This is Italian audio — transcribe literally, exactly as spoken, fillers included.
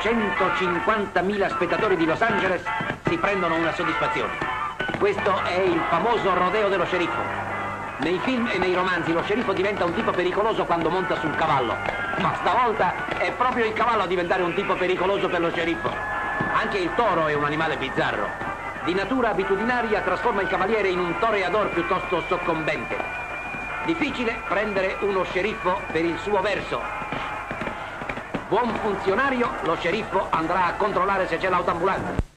centocinquantamila spettatori di Los Angeles si prendono una soddisfazione. Questo è il famoso rodeo dello sceriffo. Nei film e nei romanzi lo sceriffo diventa un tipo pericoloso quando monta sul cavallo, ma stavolta è proprio il cavallo a diventare un tipo pericoloso per lo sceriffo. Anche il toro è un animale bizzarro. Di natura abitudinaria trasforma il cavaliere in un toreador piuttosto soccombente. Difficile prendere uno sceriffo per il suo verso. Buon funzionario, lo sceriffo andrà a controllare se c'è l'autoambulanza.